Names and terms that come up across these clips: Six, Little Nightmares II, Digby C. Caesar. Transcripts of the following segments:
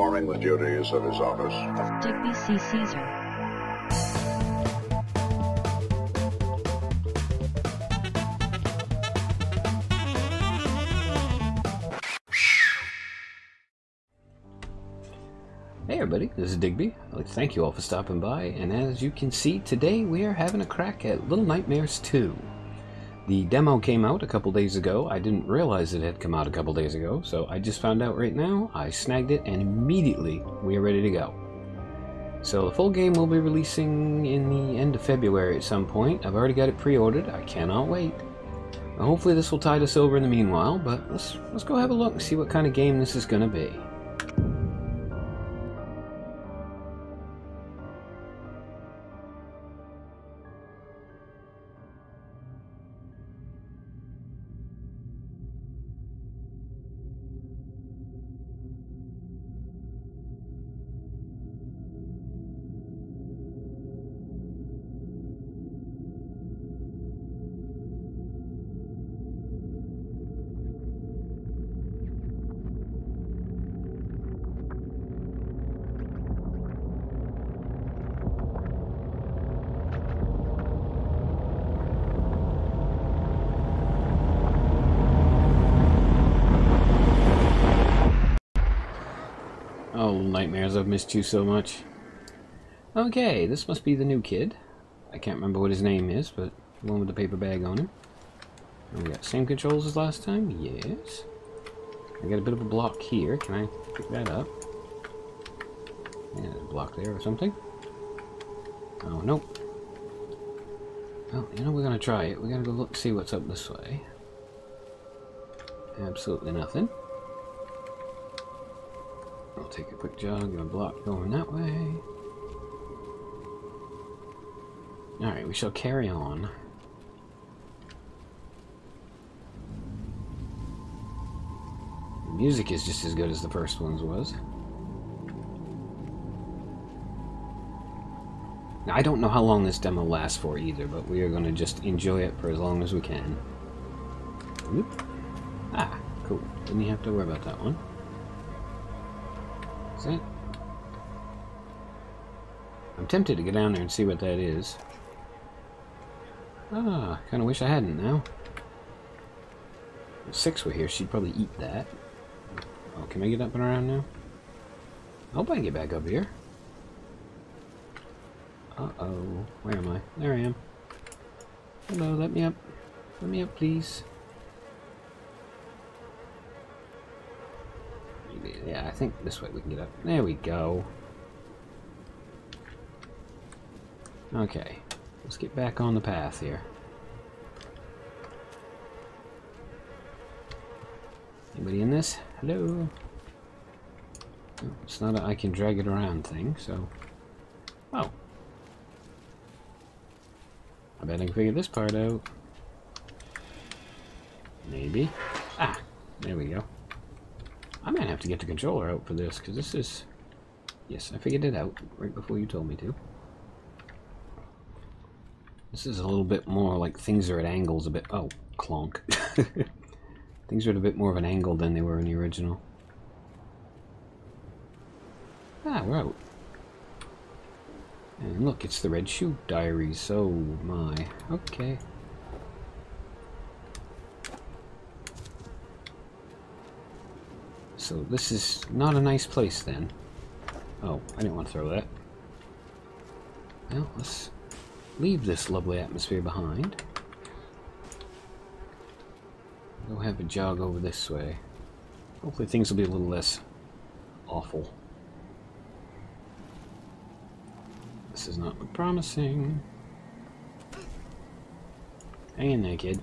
performing the duties of his office. Digby C. Caesar. Hey everybody, this is Digby. I'd like to thank you all for stopping by, and as you can see, today we are having a crack at Little Nightmares II. The demo came out a couple days ago. I didn't realize it had come out a couple days ago, so I just found out right now. I snagged it, and immediately we are ready to go. So the full game will be releasing in the end of February at some point. I've already got it pre-ordered. I cannot wait. Now, hopefully this will tide us over in the meanwhile, but let's go have a look and see what kind of game this is going to be. Oh, Nightmares, I've missed you so much. Okay, this must be the new kid. I can't remember what his name is, but the one with the paper bag on him. And we got same controls as last time? Yes. I got a bit of a block here. Can I pick that up? Yeah, there's a block there or something. Oh, nope. Well, you know, we're going to try it. We're going to go look, see what's up this way. Absolutely nothing. I'll take a quick jog and a block going that way. Alright, we shall carry on. The music is just as good as the first one's was. Now, I don't know how long this demo lasts for either, but we are going to just enjoy it for as long as we can. Oop. Ah, cool. Didn't have to worry about that one. That? I'm tempted to go down there and see what that is. Ah, kind of wish I hadn't now. If Six were here, she'd probably eat that. Oh, can I get up and around now? I hope I can get back up here. Uh-oh. Where am I? There I am. Hello, let me up. Let me up, please. Yeah, I think this way we can get up. There we go. Okay, let's get back on the path here. Anybody in this? Hello? No, it's not a I can drag it around thing, so... Oh! I bet I can figure this part out. Maybe. Ah! There we go. I might have to get the controller out for this, because this is... Yes, I figured it out right before you told me to. This is a little bit more like things are at angles a bit... Oh, clonk. Things are at a bit more of an angle than they were in the original. Ah, we're out. And look, it's the Red Shoe Diaries, so my... Okay. So this is not a nice place then. Oh, I didn't want to throw that. Well, let's leave this lovely atmosphere behind. Go have a jog over this way. Hopefully things will be a little less awful. This does not look promising. Hang in there, kid.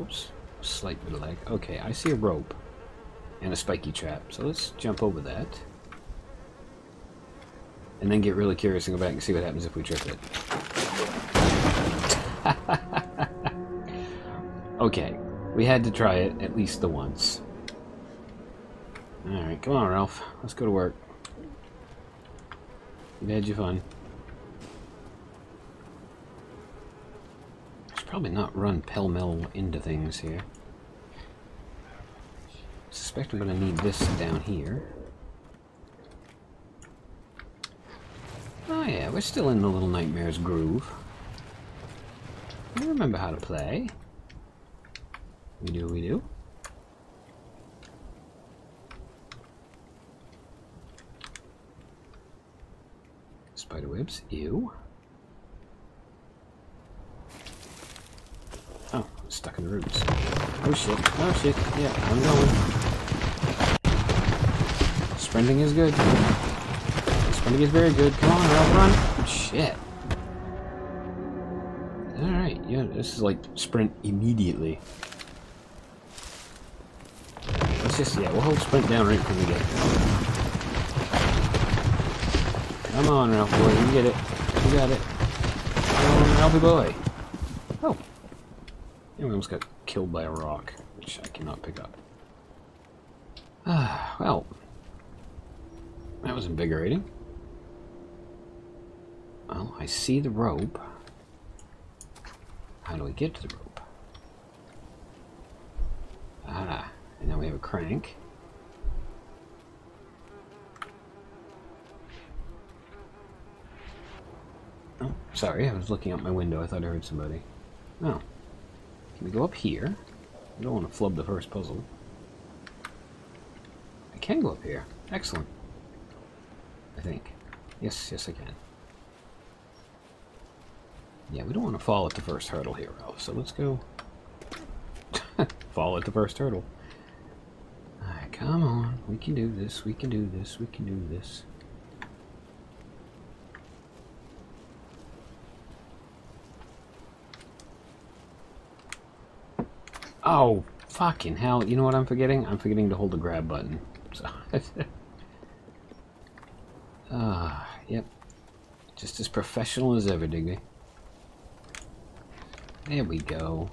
Oops, a slight bit of lag. Okay, I see a rope and a spiky trap, so let's jump over that. And then get really curious and go back and see what happens if we trip it. Okay, we had to try it at least the once. Alright, come on, Ralph. Let's go to work. You had your fun. probably not run pell-mell into things here. Suspect I'm going to need this down here. Oh yeah, we're still in the Little Nightmares groove. I remember how to play. We do. Spiderwebs, ew. Oh, I'm stuck in the roots. Oh shit, yeah, I'm going. Sprinting is good. Sprinting is very good. Come on, Ralph, run. Shit. Alright, yeah, this is like sprint immediately. Let's just, yeah, we'll hold sprint down right from the get. Come on, Ralph boy, you get it. You got it. Come on, Ralphie boy. Oh. I almost got killed by a rock, which I cannot pick up. Ah, well. That was invigorating. Well, I see the rope. How do we get to the rope? Ah, and now we have a crank. Oh, sorry, I was looking out my window. I thought I heard somebody. Oh. Can we go up here? I don't want to flub the first puzzle. I can go up here. Excellent. I think. Yes, I can. Yeah, we don't want to fall at the first hurdle here, Ralph, so let's go. Fall at the first hurdle. Alright, come on. We can do this. Oh, fucking hell. You know what I'm forgetting? I'm forgetting to hold the grab button. So. Yep. Just as professional as ever, Digby. There we go.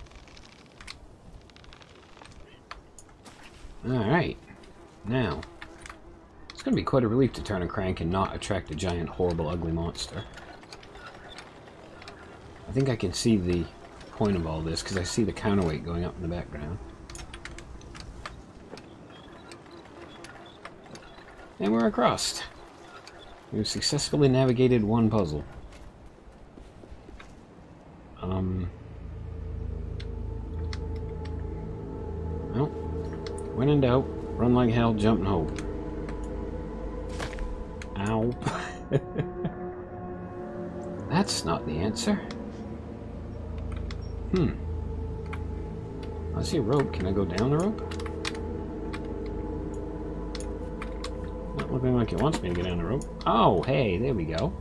Alright. Now. It's going to be quite a relief to turn a crank and not attract a giant, horrible, ugly monster. I think I can see the point of all this, because I see the counterweight going up in the background. And we're across. We've successfully navigated one puzzle. When in doubt, run like hell, jump and hope. Ow. That's not the answer. I see a rope. Can I go down the rope? Not looking like it wants me to go down the rope. Oh, hey, there we go.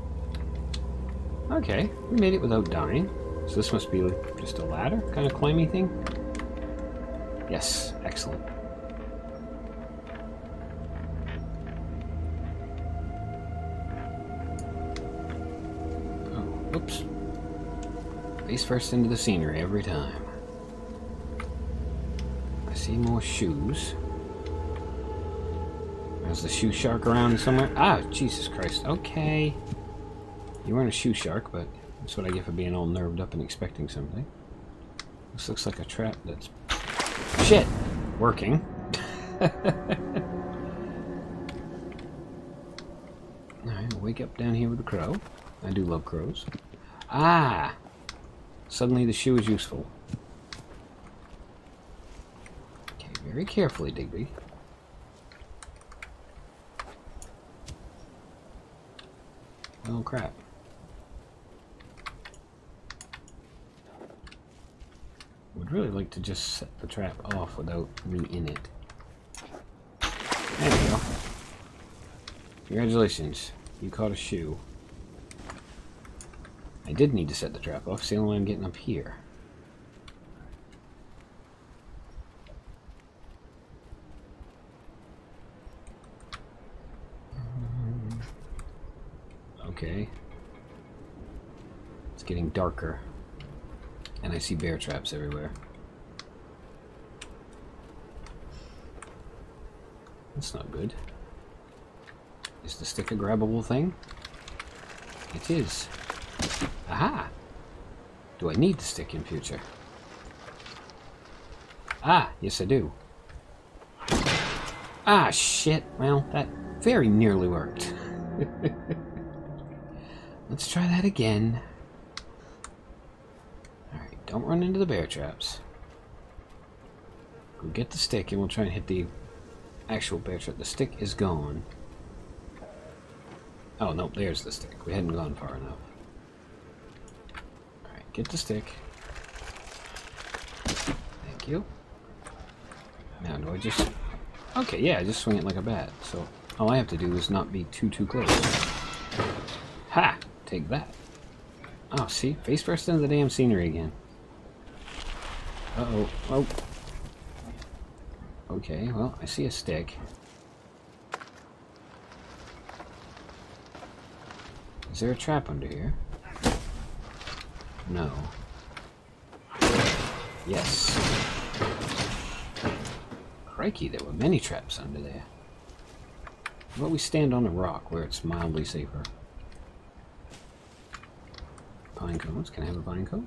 Okay, we made it without dying. So this must be just a ladder kind of climby thing. Yes, excellent. Oops. Face first into the scenery every time. I see more shoes. There's the shoe shark around somewhere. Ah, Jesus Christ. Okay. You weren't a shoe shark, but that's what I get for being all nerved up and expecting something. This looks like a trap that's... Shit! Working. Alright, wake up down here with a crow. I do love crows. Ah! Suddenly the shoe is useful. Okay, very carefully, Digby. Oh, crap. Would really like to just set the trap off without me in it. There we go. Congratulations. You caught a shoe. I did need to set the trap off, it's the only way I'm getting up here. Okay. It's getting darker. And I see bear traps everywhere. That's not good. Is the stick a grabbable thing? It is. Aha! Do I need the stick in future? Ah, yes I do. Ah, shit. Well, that very nearly worked. Let's try that again. Alright, don't run into the bear traps. We'll get the stick and we'll try and hit the actual bear trap. The stick is gone. Oh, nope, there's the stick. We hadn't gone far enough. Alright, get the stick. Thank you. Now, do I just... Okay, yeah, I just swing it like a bat. So, all I have to do is not be too close. Ha! Take that. Oh, see? Face first into the damn scenery again. Uh-oh. Oh. Okay, well, I see a stick. Is there a trap under here? No. Yes. Crikey, there were many traps under there. Well, we stand on a rock where it's mildly safer. Pine cones. Can I have a pine cone?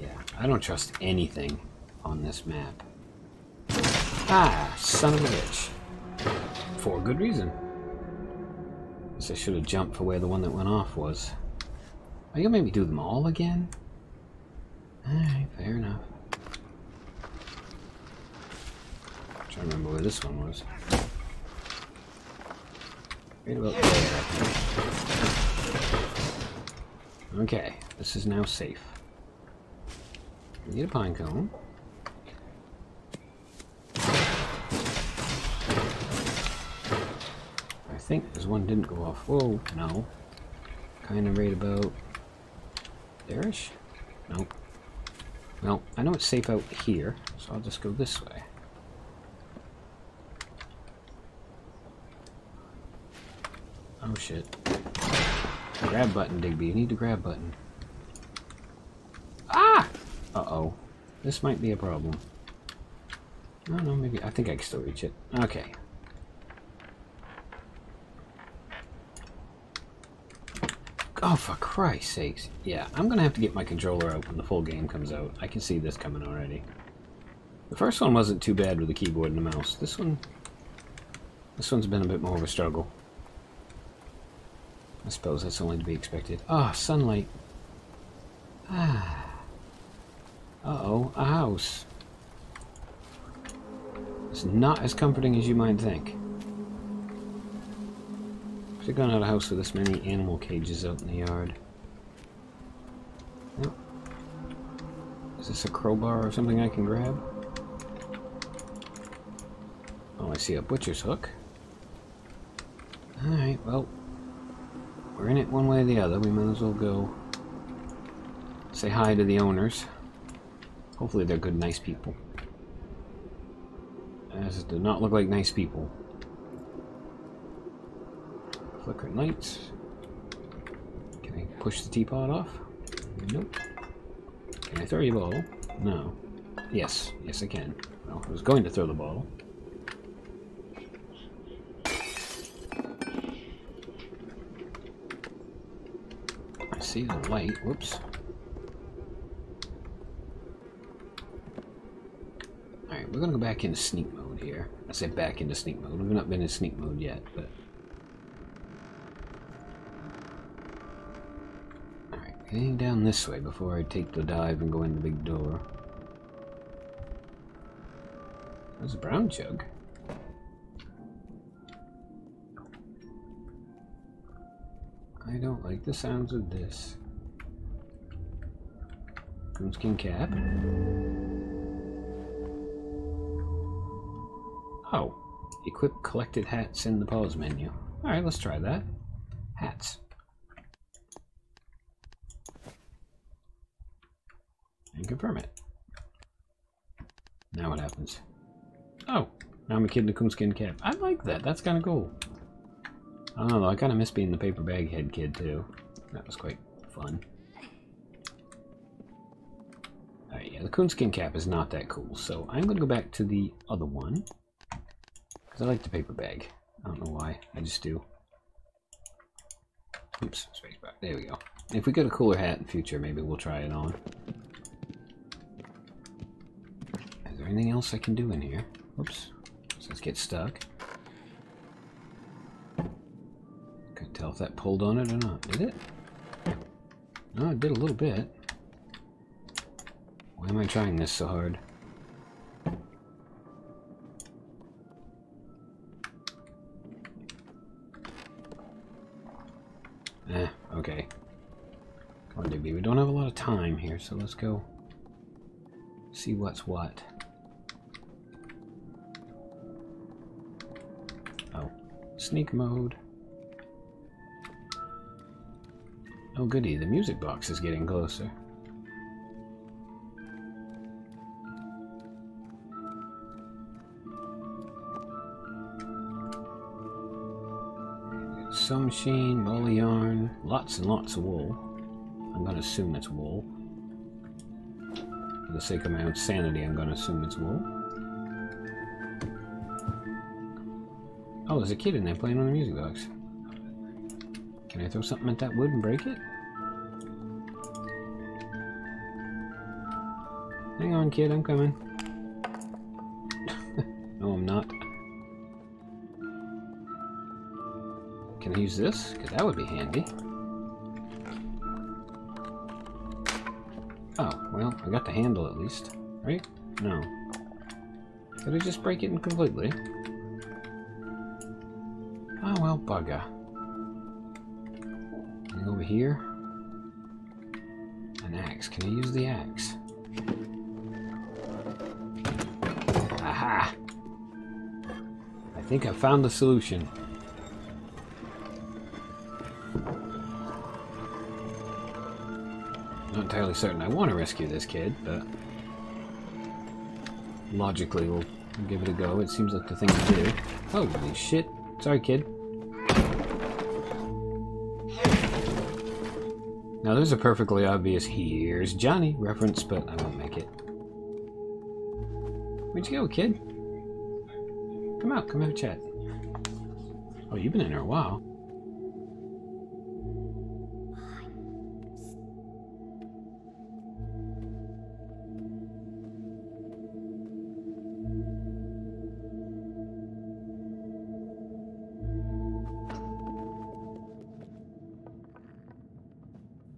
Yeah, I don't trust anything on this map. Ah, son of a bitch. For good reason. Guess I should have jumped for where the one that went off was. Are you gonna make me do them all again? Alright, fair enough. I'm trying to remember where this one was. Right about there. Okay, this is now safe. We need a pine cone. I think this one didn't go off. Whoa, no. Kind of right about there-ish? Nope. Well, I know it's safe out here, so I'll just go this way. Oh shit. Grab button, Digby. You need the grab button. Ah! Uh-oh. This might be a problem. No, no, maybe... I think I can still reach it. Okay. Oh, for Christ's sakes. Yeah, I'm gonna have to get my controller out when the full game comes out. I can see this coming already. The first one wasn't too bad with the keyboard and the mouse. This one's been a bit more of a struggle. I suppose that's only to be expected. Ah, sunlight. Ah. Uh-oh, a house. It's not as comforting as you might think. They've gone out of a house with this many animal cages out in the yard. Nope. Is this a crowbar or something I can grab? Oh, I see a butcher's hook. Alright, well, we're in it one way or the other. We might as well go say hi to the owners. Hopefully they're good, nice people. As it did not look like nice people. Flickering lights. Can I push the teapot off? Nope. Can I throw your ball? No. Yes. Yes, I can. Well, I was going to throw the ball. I see the light. Whoops. Alright, we're going to go back into sneak mode here. I say back into sneak mode. We've not been in sneak mode yet, but... Getting down this way before I take the dive and go in the big door. There's a brown jug. I don't like the sounds of this. Coonskin cap. Oh. Equip collected hats in the pause menu. Alright, let's try that. Hats. And confirm it. Now what happens? Oh, now I'm a kid in a coonskin cap. I like that. That's kind of cool. I don't know though. I kind of miss being the paper bag head kid too. That was quite fun. Alright, yeah, the coonskin cap is not that cool. So I'm going to go back to the other one. Because I like the paper bag. I don't know why. I just do. Oops, spacebar. There we go. If we get a cooler hat in the future, maybe we'll try it on. Is there anything else I can do in here? Oops. So let's get stuck. Couldn't tell if that pulled on it or not. Did it? No, it did a little bit. Why am I trying this so hard? Okay. Come on, Digby. We don't have a lot of time here, so let's go see what's what. Oh. Sneak mode. Oh, goody. The music box is getting closer. Sewing machine, roll of yarn, lots and lots of wool. I'm going to assume it's wool. For the sake of my own sanity, I'm going to assume it's wool. Oh, there's a kid in there playing on the music box. Can I throw something at that wood and break it? Hang on, kid, I'm coming. No, I'm not. Can I use this? Because that would be handy. Oh, well, I got the handle at least. Right? No. Did I just break it in completely? Oh, well, bugger. And over here. An axe. Can I use the axe? Aha! I think I found the solution. Entirely certain I want to rescue this kid, but logically we'll give it a go. It seems like the thing to do. Holy shit. Sorry, kid. Now there's a perfectly obvious "here's Johnny" reference, but I won't make it. Where'd you go, kid? Come out, come have a chat. Oh, you've been in here a while.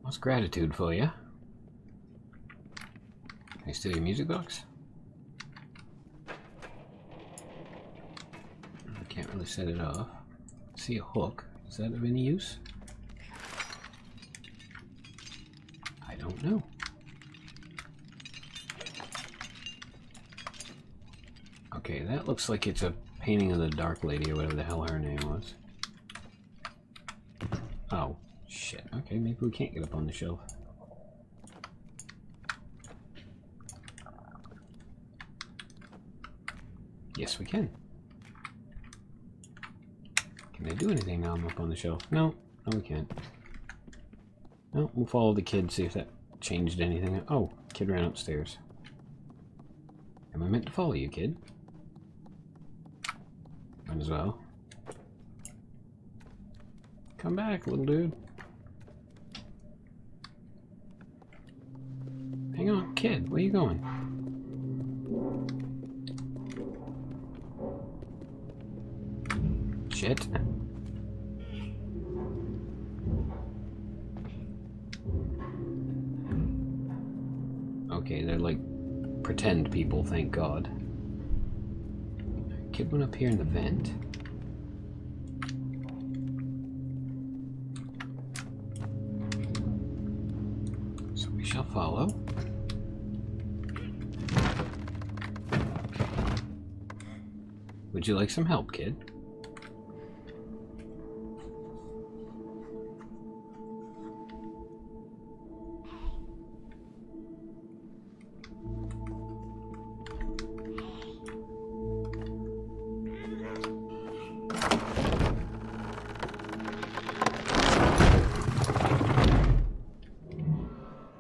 What's gratitude for you? Can I steal your music box? I can't really set it off. I see a hook. Is that of any use? I don't know. Okay, that looks like it's a painting of the Dark Lady or whatever the hell her name was. Oh. Shit, okay, maybe we can't get up on the shelf. Yes, we can. Can I do anything now I'm up on the shelf? No, no we can't. No, we'll follow the kid, see if that changed anything. Oh, kid ran upstairs. Am I meant to follow you, kid? Might as well. Come back, little dude. Hang on, kid, where you going? Shit. Okay, they're like pretend people, thank God. Kid went up here in the vent. So we shall follow. Would you like some help, kid?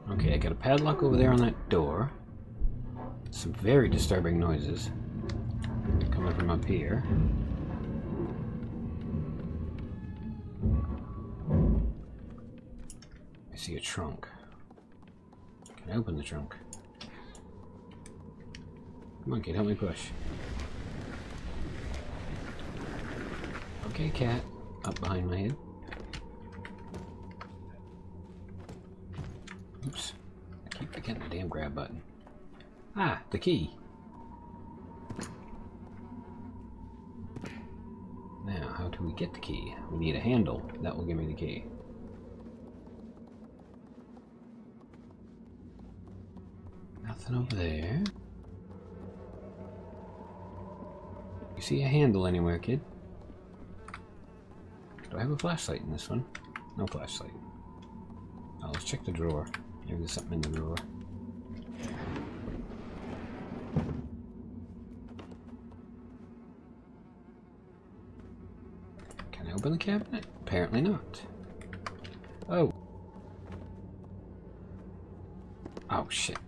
Okay, I got a padlock over there on that door. Some very disturbing noises coming from up here. I see a trunk. Can I open the trunk? Come on, kid, help me push. Okay, cat. Up behind my head. Oops. I keep forgetting the damn grab button. Ah, the key. Now, how do we get the key? We need a handle. That will give me the key. Nothing over there. You see a handle anywhere, kid? Do I have a flashlight in this one? No flashlight. Now let's check the drawer. Maybe there's something in the drawer. Can I open the cabinet? Apparently not. Oh. Oh shit.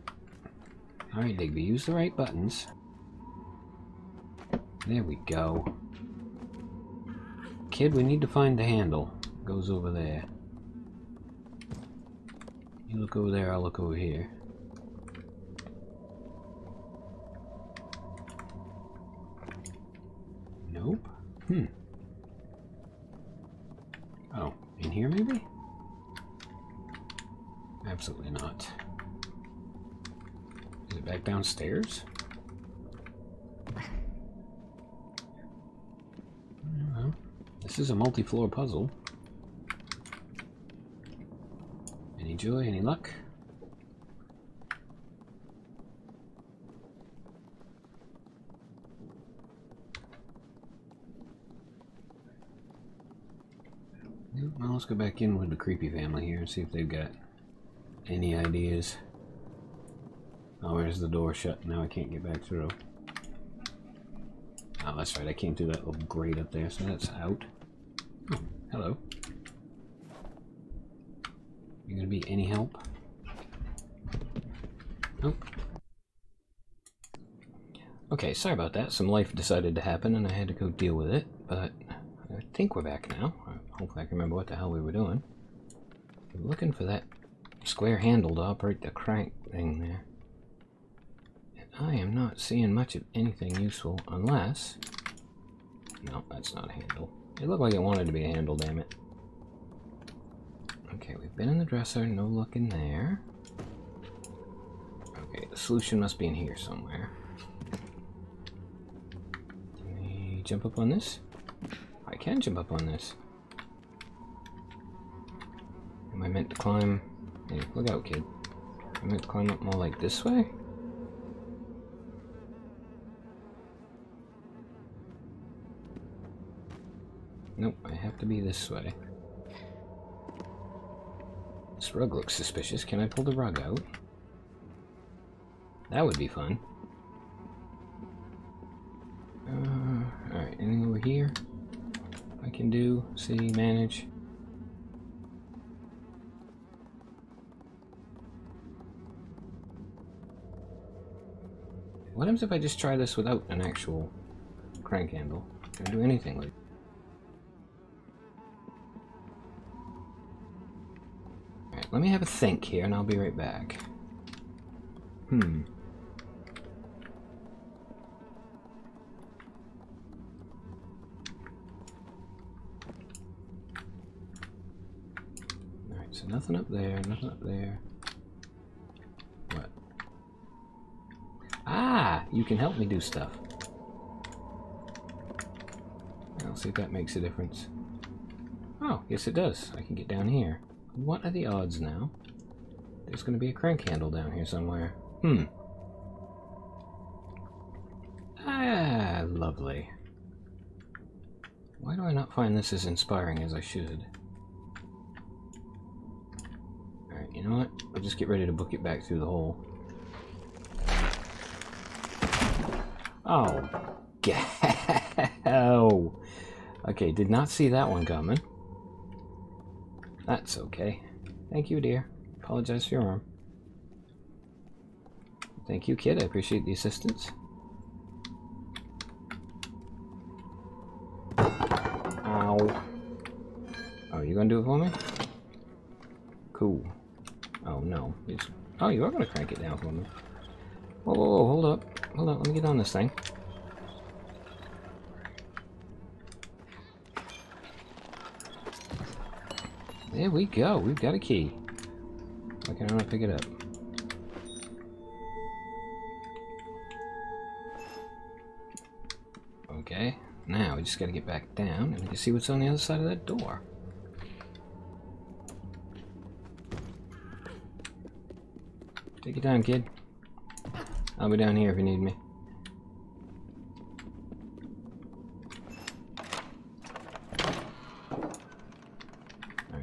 Alright, Digby, use the right buttons. There we go. Kid, we need to find the handle. Goes over there. You look over there, I'll look over here. Nope. Hmm. Oh, in here maybe? Absolutely not. Is it back downstairs? This is a multi-floor puzzle. Any joy, any luck? Well, let's go back in with the creepy family here and see if they've got any ideas. Oh, there's the door shut. Now I can't get back through. Oh, that's right. I came through that little grate up there, so that's out. Oh, hello. You gonna be any help? Nope. Okay, sorry about that. Some life decided to happen and I had to go deal with it, but I think we're back now. Hopefully I can remember what the hell we were doing. We're looking for that square handle to operate the crank thing there. And I am not seeing much of anything useful unless... No, that's not a handle. It looked like it wanted to be a handle, damn it. Okay, we've been in the dresser, no luck in there. Okay, the solution must be in here somewhere. Can we jump up on this? I can jump up on this. Am I meant to climb? Hey, look out, kid. Am I meant to climb up more like this way? Nope, I have to be this way. This rug looks suspicious. Can I pull the rug out? That would be fun. Alright, anything over here I can do, see, manage? What happens if I just try this without an actual crank handle? Can I do anything with it? Let me have a think here, and I'll be right back. Alright, so nothing up there, nothing up there. What? Ah! You can help me do stuff. I'll see if that makes a difference. Oh, yes it does. I can get down here. What are the odds now? There's going to be a crank handle down here somewhere. Ah, lovely. Why do I not find this as inspiring as I should? Alright, you know what? I'll just get ready to book it back through the hole. Oh, go! Okay, did not see that one coming. That's okay. Thank you, dear. Apologize for your arm. Thank you, kid. I appreciate the assistance. Ow. Oh, you gonna do it for me? Cool. Oh, you are going to crank it down for me. Whoa, whoa, whoa, hold up. Hold up, let me get on this thing. There we go, we've got a key. Why can't I pick it up? Okay, now we just gotta get back down and we can see what's on the other side of that door. Take it down, kid. I'll be down here if you need me.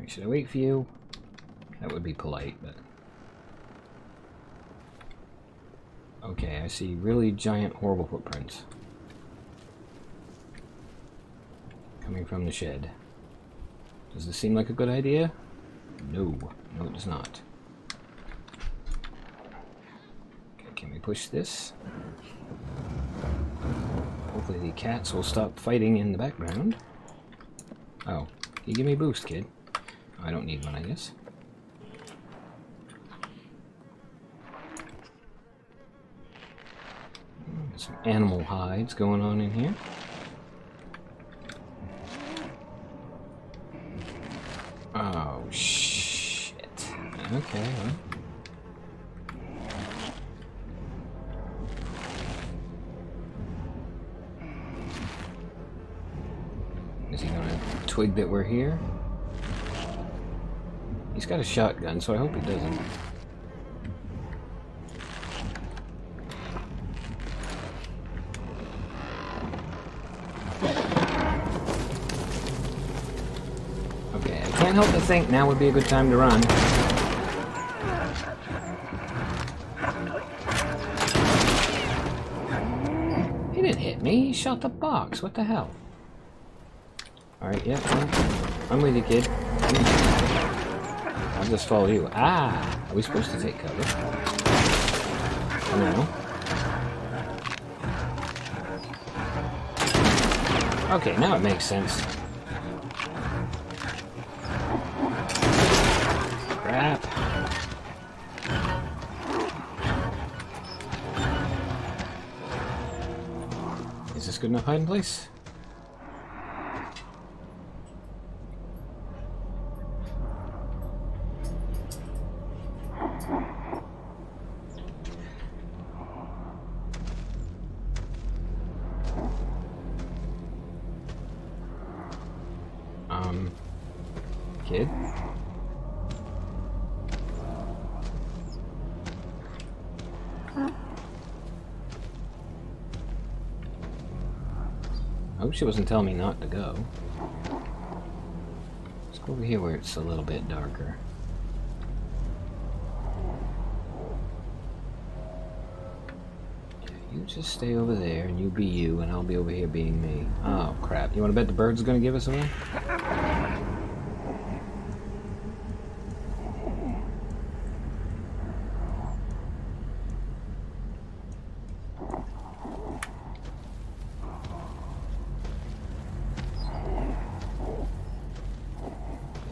Should I wait for you? That would be polite, but... Okay, I see really giant, horrible footprints. Coming from the shed. Does this seem like a good idea? No. No, it does not. Okay, can we push this? Hopefully the cats will stop fighting in the background. Oh, you give me a boost, kid. I don't need one, I guess. Got some animal hides going on in here. Oh, shit. Okay, well. Is he gonna twig that we're here? He's got a shotgun, so I hope he doesn't. Okay, I can't help but think now would be a good time to run. He didn't hit me, he shot the box, what the hell? Alright, yep, I'm with you, kid. I'll just follow you. Ah! Are we supposed to take cover? No. Okay, now it makes sense. Crap. Is this good enough hiding place? Kid? I hope she wasn't telling me not to go. Let's go over here where it's a little bit darker. You just stay over there and you be you and I'll be over here being me. Oh crap, you wanna bet the birds are gonna give us away?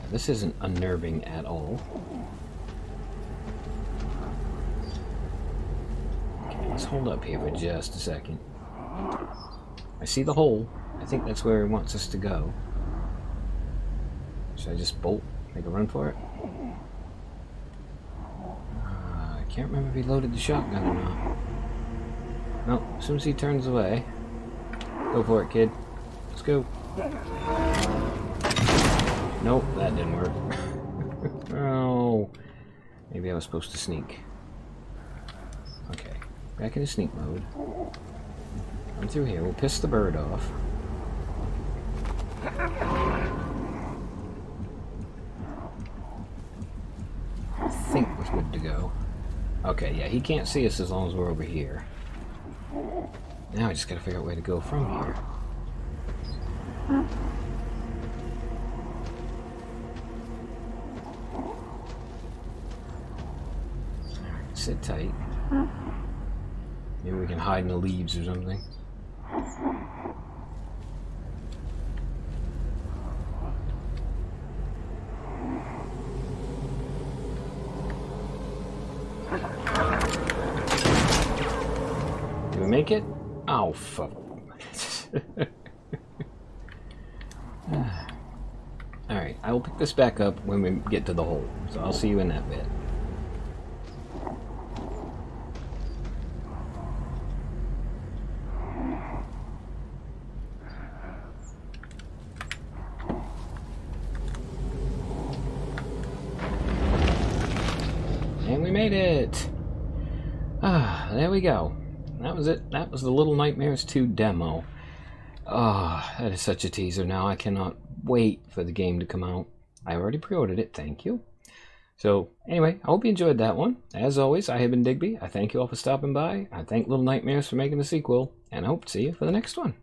This isn't unnerving at all. Okay, let's hold up here for just a second. I see the hole. I think that's where he wants us to go. Should I just bolt? Make a run for it? I can't remember if he loaded the shotgun or not. Nope, as soon as he turns away. Go for it, kid. Let's go. Nope, that didn't work. Oh, maybe I was supposed to sneak. Okay, back into sneak mode. I'm through here. We'll piss the bird off. I think we're good to go. Okay, yeah, he can't see us as long as we're over here. Now I just gotta figure out where to go from here. Sit tight. Maybe we can hide in the leaves or something. we make it? Oh, fuck. Alright, I will pick this back up when we get to the hole. So I'll see you in that bit. And we made it! Ah, there we go. That was it. That was the Little Nightmares 2 demo. Ah, that is such a teaser now. I cannot wait for the game to come out. I already pre-ordered it, thank you. So, anyway, I hope you enjoyed that one. As always, I have been Digby. I thank you all for stopping by. I thank Little Nightmares for making the sequel. And I hope to see you for the next one.